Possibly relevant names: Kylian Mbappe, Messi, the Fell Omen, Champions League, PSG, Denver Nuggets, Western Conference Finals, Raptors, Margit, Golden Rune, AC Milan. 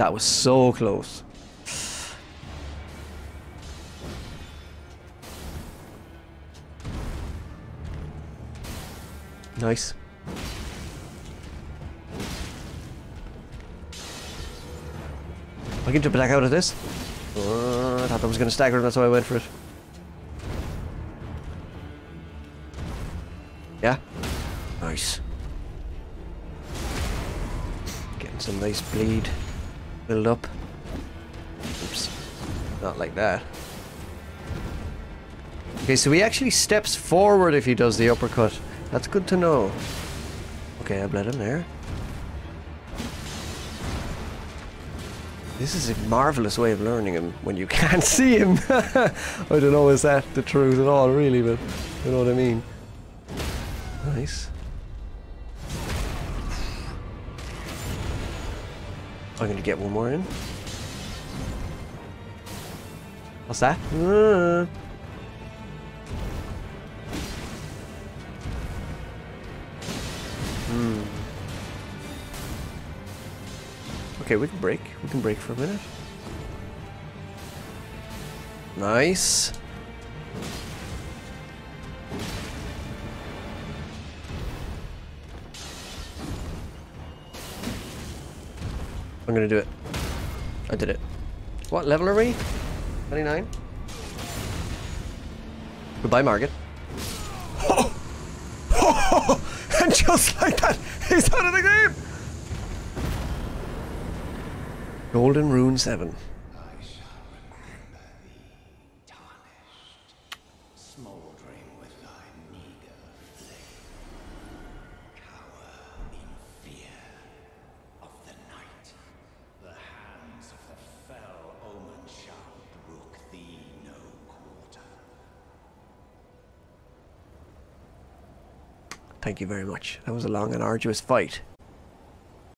That was so close. Nice. I can jump back out of this. I thought that was going to stagger him, that's why I went for it. Yeah. Nice. Getting some nice bleed build up. Oops. Not like that. Okay, so he actually steps forward if he does the uppercut. That's good to know. Okay, I bled him there. This is a marvelous way of learning him when you can't see him. I don't know, is that the truth at all, really, but you know what I mean. Nice. I'm gonna get one more in. What's that? Okay, we can break. We can break for a minute. Nice. I'm gonna do it. I did it. What level are we? 29. Goodbye, Margit. Oh! And just like that, he's out of the game! Golden Rune 7. I shall remember thee, tarnished, smouldering with thy meager flame. Cower in fear of the night. The hands of the fell omen shall brook thee no quarter. Thank you very much. That was a long and arduous fight.